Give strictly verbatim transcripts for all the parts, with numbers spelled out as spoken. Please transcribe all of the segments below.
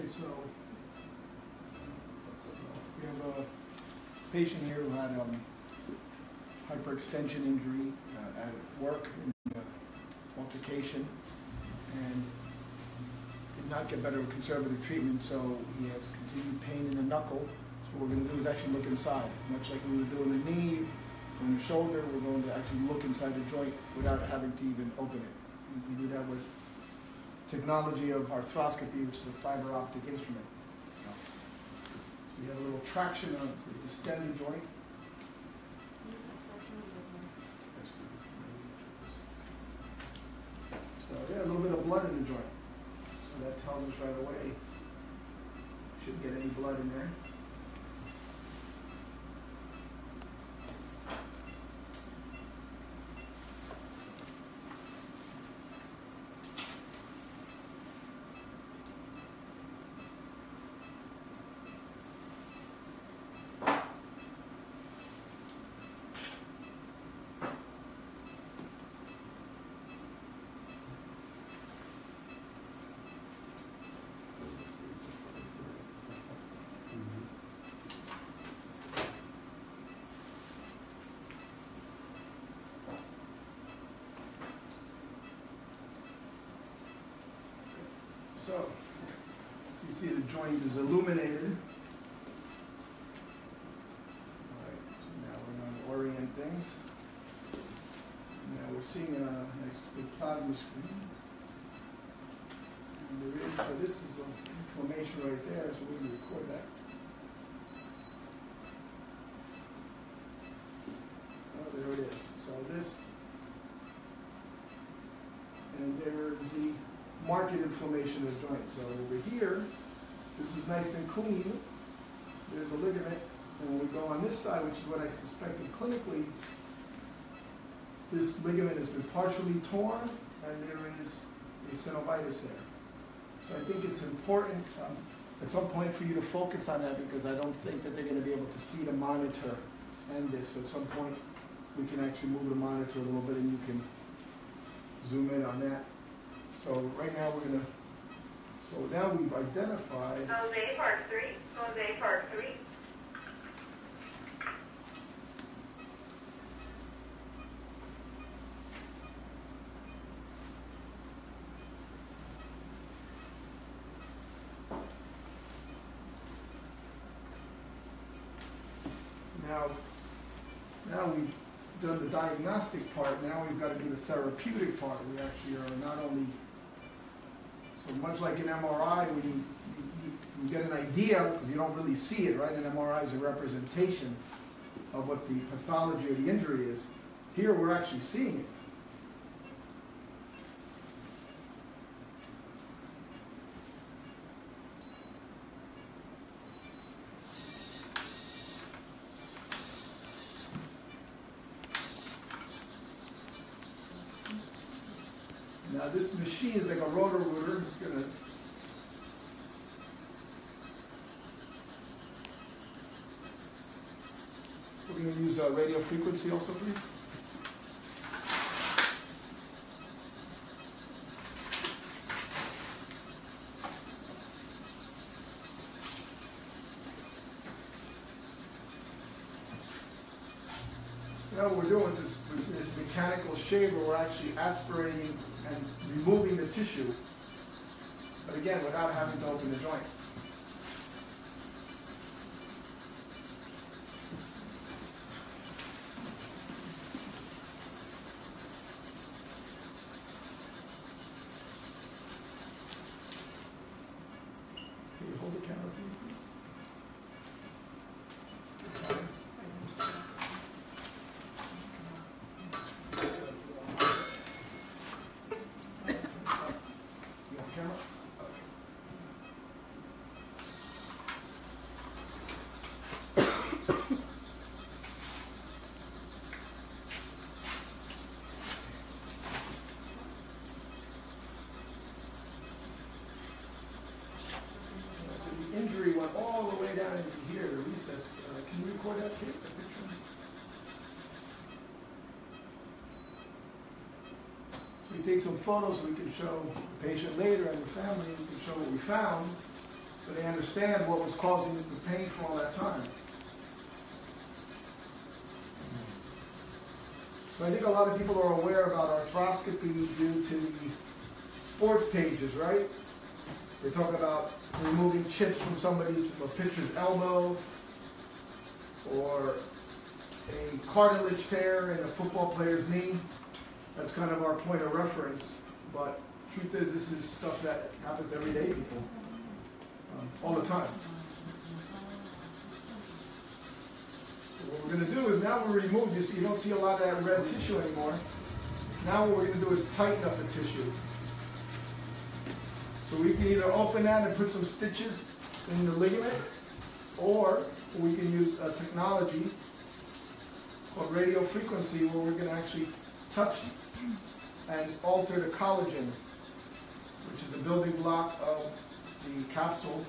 Okay, so we have a patient here who had um, hyperextension injury uh, at work in uh, altercation, and did not get better with conservative treatment, so he has continued pain in the knuckle. So what we're going to do is actually look inside, much like we were doing the knee and the shoulder. We're going to actually look inside the joint without having to even open it. We do that with technology of arthroscopy, which is a fiber-optic instrument. So we have a little traction on the distended joint. So yeah, a little bit of blood in the joint. So that tells us right away, shouldn't get any blood in there. So, so you see the joint is illuminated. All right, so now we're going to orient things. Now we're seeing a nice big plasma screen. And there is, so this is an inflammation right there, so we're going to record that. Oh, there it is. So this, and there is the marked inflammation of the joint. So over here, this is nice and clean. There's a ligament. And when we go on this side, which is what I suspected clinically, this ligament has been partially torn, and there is a synovitis there. So I think it's important um, at some point for you to focus on that, because I don't think that they're going to be able to see the monitor and this. So at some point, we can actually move the monitor a little bit, and you can zoom in on that. So right now we're gonna. So now we've identified. Jose Park three. Jose Park three. Now, now we've done the diagnostic part. Now we've got to do the therapeutic part. We actually are not only. So much like an M R I, when you, you, you get an idea, because you don't really see it, right? An M R I is a representation of what the pathology of the injury is. Here, we're actually seeing it. Now this machine is like a rotor rooter. It's gonna We're gonna use uh, radio frequency also, please. Now what we're doing is with this mechanical shaver, we're actually aspirating and removing the tissue, but again, without having to open the joint. Can you hold the camera for me, please? All the way down into here, the recess. Uh, can you record that tape, that picture? So we take some photos so we can show the patient later and the family. We can show what we found. so they understand what was causing the pain for all that time. So I think a lot of people are aware about arthroscopy due to the sports pages, right? They talk about removing chips from somebody's, from a pitcher's elbow, or a cartilage tear in a football player's knee. That's kind of our point of reference. But truth is, this is stuff that happens every day, people, um, all the time. What we're going to do is now we remove this. You don't see a lot of that red tissue anymore. Now what we're going to do is tighten up the tissue. So we can either open that and put some stitches in the ligament, or we can use a technology called radio frequency where we're going to actually touch and alter the collagen, which is the building block of the capsule.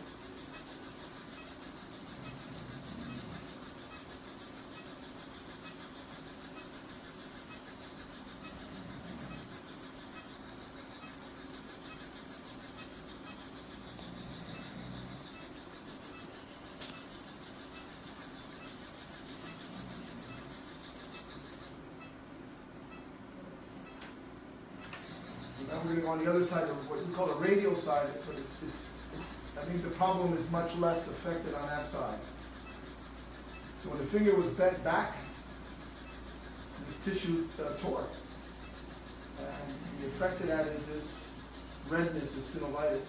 On the other side of what we call the radial side, but it's, it's, I think the problem is much less affected on that side. So when the finger was bent back, the tissue uh, tore. And the effect of that is this redness of synovitis.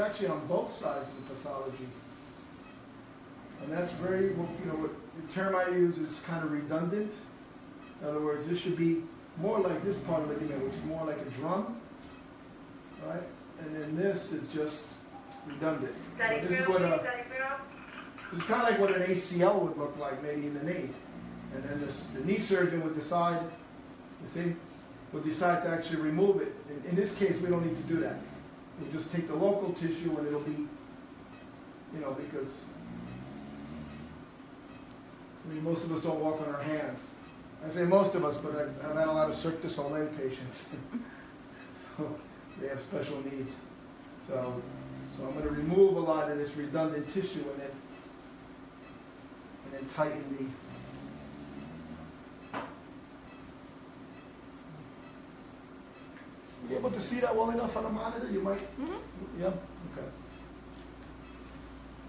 Actually on both sides of the pathology. And that's very, you know, what the term I use is kind of redundant. In other words, this should be more like this part of the ligament, which is more like a drum, right? And then this is just redundant. So this is what a, it's kind of like what an A C L would look like, maybe in the knee. And then this, the knee surgeon would decide, you see, would decide to actually remove it. In, in this case, we don't need to do that. You just take the local tissue and it'll be, you know, because I mean, most of us don't walk on our hands. I say most of us, but I've, I've had a lot of Cirque du Soleil patients. So they have special needs. So, so I'm going to remove a lot of this redundant tissue and then, and then tighten the Are you able to see that well enough on a monitor? You might? Mm-hmm. Yeah? Okay.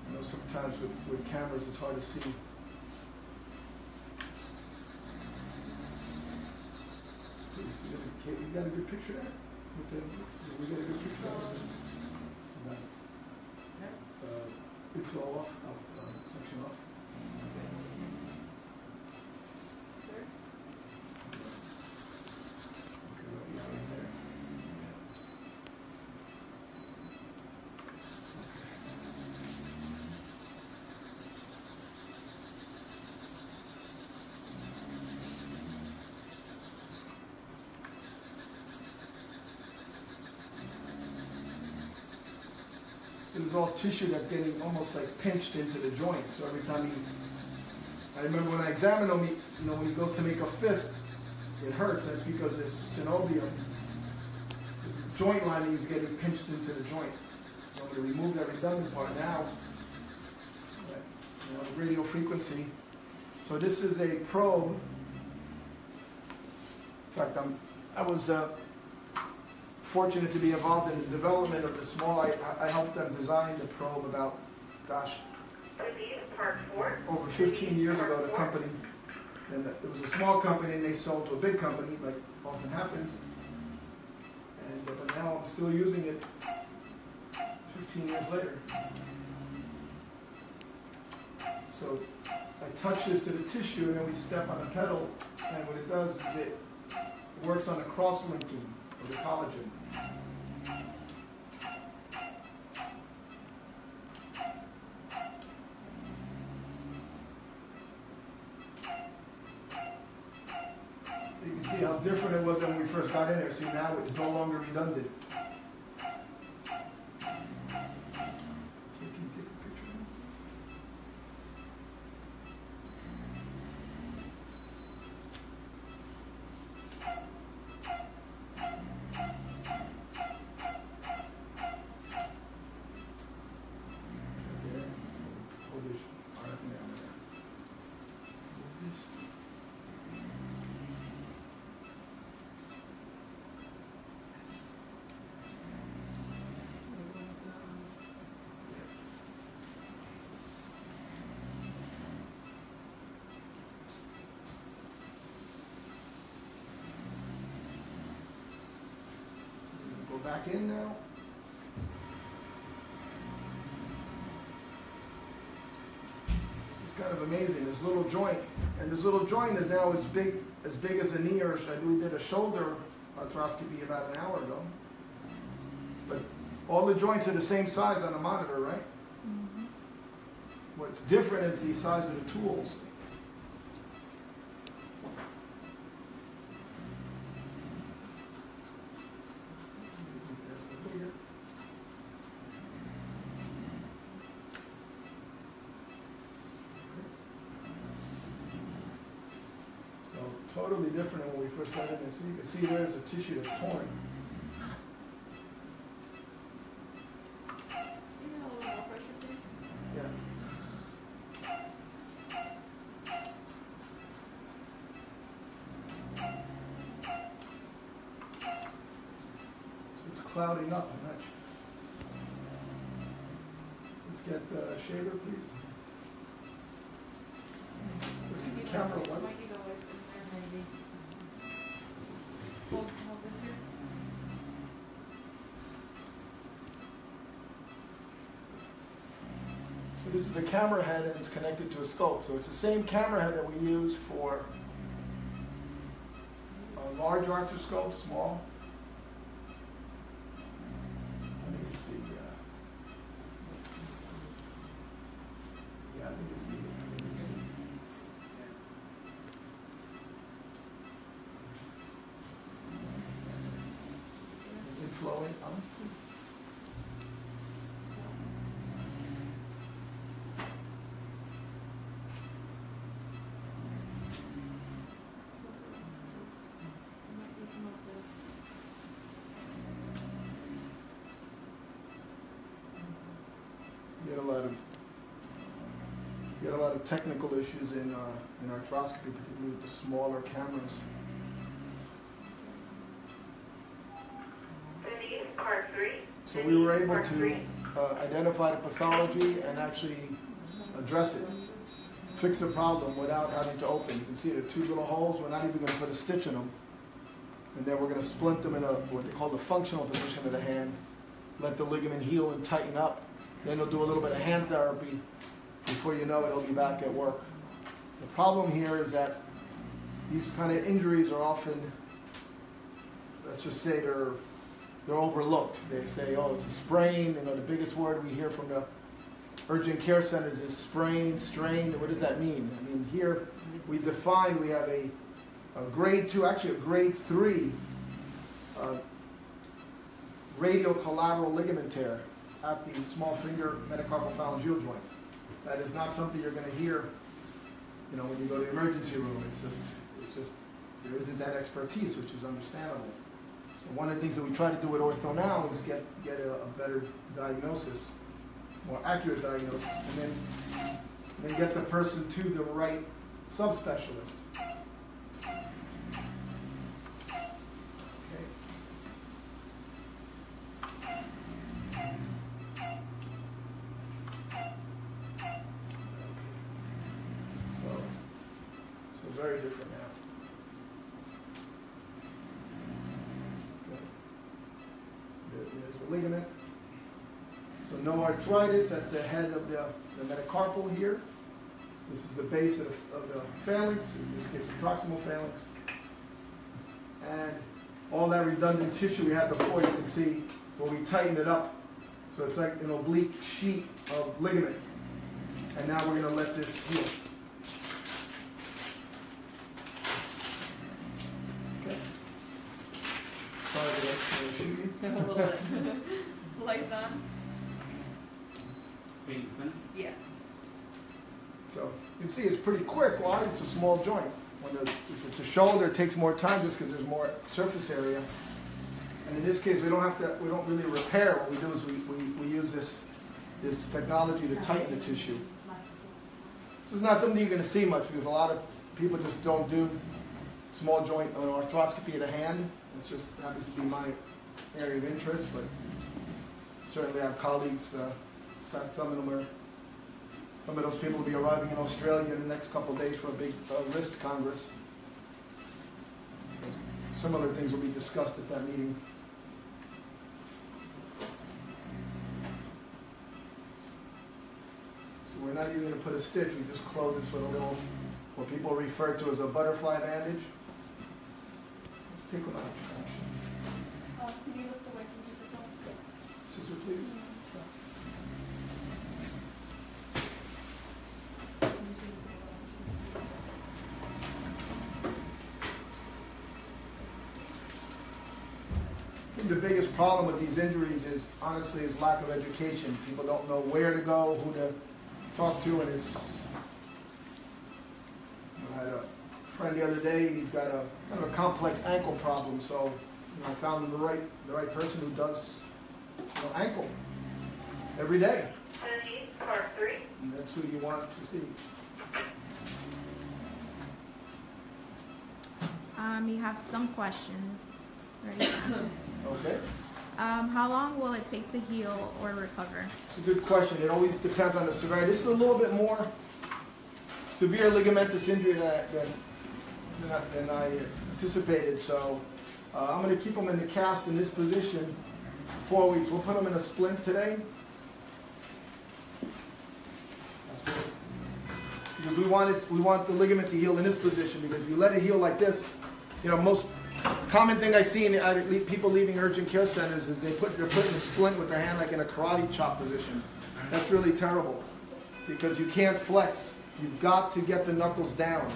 I know sometimes with, with cameras it's hard to see. You got a good picture there? We got a good picture there? No. Uh, good flow off, uh, section off. There's all tissue that's getting almost like pinched into the joint. So every time you, I remember when I examined him, you know, when he goes to make a fist, it hurts. That's because this synovium, the joint lining is getting pinched into the joint. So I'm going to remove that redundant part now. You know, radio frequency. So this is a probe. In fact, I'm, I was. Uh, fortunate to be involved in the development of the small. I, I helped them design the probe about, gosh, over fifteen years ago, the company. And it was a small company and they sold to a big company, like often happens. And but now I'm still using it fifteen years later. So I touch this to the tissue and then we step on the pedal and what it does is it works on the cross-linking of the collagen. You can see how different it was when we first got in there. See, now it's no longer redundant. Back in now. It's kind of amazing, this little joint. And this little joint is now as big as big as a knee, or we did a shoulder arthroscopy about an hour ago. But all the joints are the same size on the monitor, right? Mm-hmm. What's different is the size of the tools. Totally different than when we first got in there. So you can see there's a tissue that's torn. Can you have a little more pressure, please? Yeah. So it's clouding up a notch. Let's get the shaver, please. Let's get the camera one. This is a camera head and it's connected to a scope. So it's the same camera head that we use for a large arthroscope, small. I think it's the, uh, yeah, I think it's the, I think it's the, it's flowing on, please. A lot of you get a lot of technical issues in uh, in arthroscopy, particularly with the smaller cameras. Part three. So we were able to uh, identify the pathology and actually address it, fix the problem without having to open. You can see the two little holes. We're not even going to put a stitch in them, and then we're going to splint them in a what they call the functional position of the hand. Let the ligament heal and tighten up. Then they'll do a little bit of hand therapy. Before you know it, it'll be back at work. The problem here is that these kind of injuries are often, let's just say they're, they're overlooked. They say, oh, it's a sprain. You know, the biggest word we hear from the urgent care centers is sprain, strain. What does that mean? I mean, here we define, we have a, a grade two, actually a grade three uh, radiocollateral ligament tear at the small finger metacarpophalangeal joint. That is not something you're going to hear, you know, when you go to the emergency room. It's just, it's just, there isn't that expertise, which is understandable. So one of the things that we try to do at OrthoNow is get get a, a better diagnosis, more accurate diagnosis, and then then get the person to the right subspecialist. Very different now. Okay. There's the ligament. So no arthritis, that's the head of the, the metacarpal here. This is the base of, of the phalanx, in this case the proximal phalanx. that redundant tissue we had before, you can see when we tighten it up. So it's like an oblique sheet of ligament. And now we're going to let this heal. Okay. Sorry to shoot you. A little bit. Lights on. Wait, you finished? Yes. So you can see it's pretty quick. Why? It's a small joint. When the, if it's a shoulder, it takes more time just because there's more surface area. And in this case, we don't have to. We don't really repair. What we do is we we, we use this this technology to tighten the tissue. This is not something you're going to see much because a lot of people just don't do small joint or arthroscopy of the hand. It's just happens to be my area of interest, but certainly I have colleagues. Uh, some of them are. Some of those people will be arriving in Australia in the next couple of days for a big uh, wrist congress. Similar things will be discussed at that meeting. So we're not even going to put a stitch, we just close this with a little, what people refer to as a butterfly bandage. Let's take one out of the trash. Uh, can you lift the weights and do this one? Scissor, please. The biggest problem with these injuries is honestly is lack of education. People don't know where to go, who to talk to, and it's. I had a friend the other day, and he's got a kind of a complex ankle problem. So you know, I found him the right the right person who does you know, ankle every day. thirty, part three. And that's who you want to see. Um, you have some questions. Right. Okay. Um, how long will it take to heal or recover? It's a good question. It always depends on the severity. This is a little bit more severe ligamentous injury than, than, than I anticipated. So uh, I'm going to keep them in the cast in this position four weeks. We'll put them in a splint today. That's good. Because we want it, we want the ligament to heal in this position. Because if you let it heal like this, you know, most. Common thing I see in people leaving urgent care centers is they put, they're putting a splint with their hand like in a karate chop position. That's really terrible because you can't flex. You've got to get the knuckles down.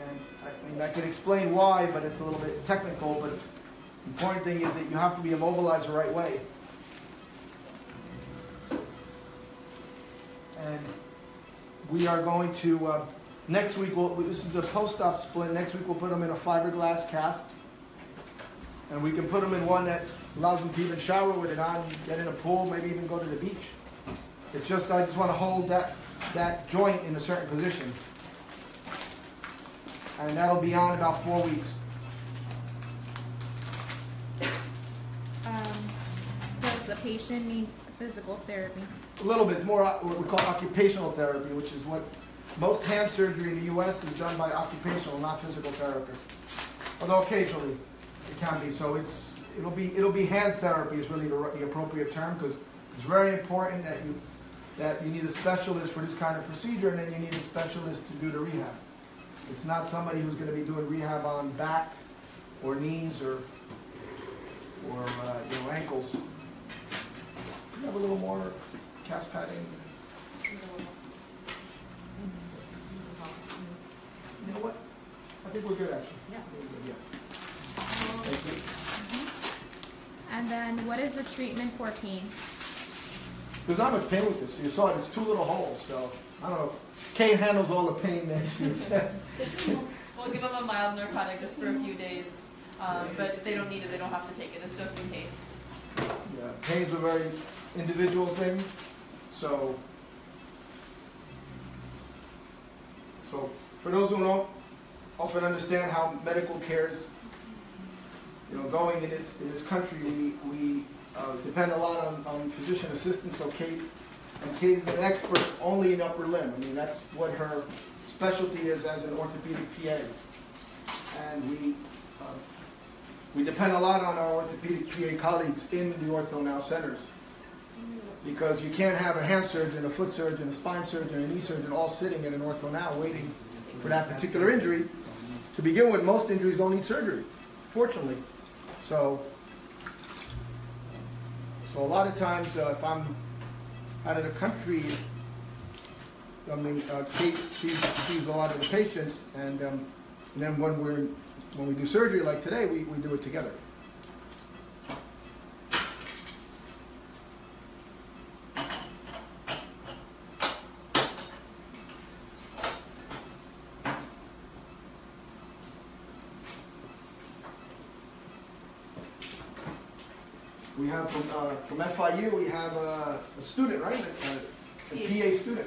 And I mean, I can explain why, but it's a little bit technical. But the important thing is that you have to be immobilized the right way. And we are going to... Uh, Next week, we'll, this is a post-op splint. Next week, we'll put them in a fiberglass cast. And we can put them in one that allows them to even shower with it on, get in a pool, maybe even go to the beach. It's just, I just want to hold that, that joint in a certain position. And that'll be on about four weeks. Um, does the patient need physical therapy? A little bit. It's more what we call occupational therapy, which is what... Most hand surgery in the U S is done by occupational, not physical therapists. Although occasionally it can be. So it's it'll be it'll be hand therapy is really the, the appropriate term because it's very important that you that you need a specialist for this kind of procedure, and then you need a specialist to do the rehab. It's not somebody who's going to be doing rehab on back or knees or or uh, you know, ankles. You have a little more cast padding. You know what? I think we're good, actually. Yeah. Yeah. Thank you. Mm-hmm. And then what is the treatment for pain? There's not much pain with this. You saw it. It's two little holes. So, I don't know. Kate handles all the pain next year. We'll give them a mild narcotic just for a few days. Um, but if they don't need it, they don't have to take it. It's just in case. Yeah. Pain's a very individual thing. So... So... For those who don't often understand how medical care is, you know, going in this in this country, we we uh, depend a lot on, on physician assistants. So Kate, and Kate is an expert only in upper limb. I mean, that's what her specialty is as an orthopedic P A, and we uh, we depend a lot on our orthopedic P A colleagues in the OrthoNow centers because you can't have a hand surgeon, a foot surgeon, a spine surgeon, a knee surgeon all sitting in an OrthoNow waiting for that particular injury to begin with, most injuries don't need surgery, fortunately. So, so a lot of times, uh, if I'm out of the country, I mean, uh, Kate sees, sees a lot of the patients, and, um, and then when we're when we do surgery like today, we, we do it together. We have from, uh, from F I U, we have a, a student, right? A, a, a P A student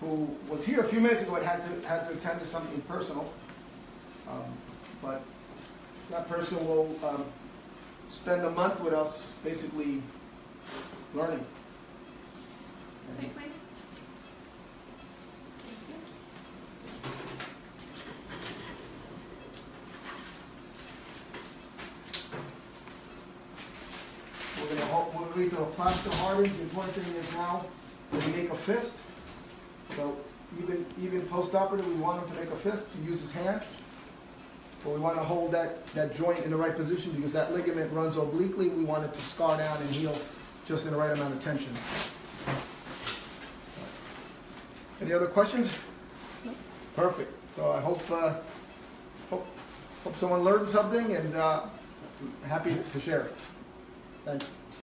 who was here a few minutes ago and had to, had to attend to something personal. Um, but that person will um, spend a month with us basically learning. Take place. We do a plaster hardening. The important thing is now that we make a fist. So even even post-operative, we want him to make a fist, to use his hand. But we want to hold that, that joint in the right position because that ligament runs obliquely. We want it to scar down and heal just in the right amount of tension. Any other questions? No. Perfect. So I hope uh, hope, hope someone learned something, and uh, happy to share. Thanks.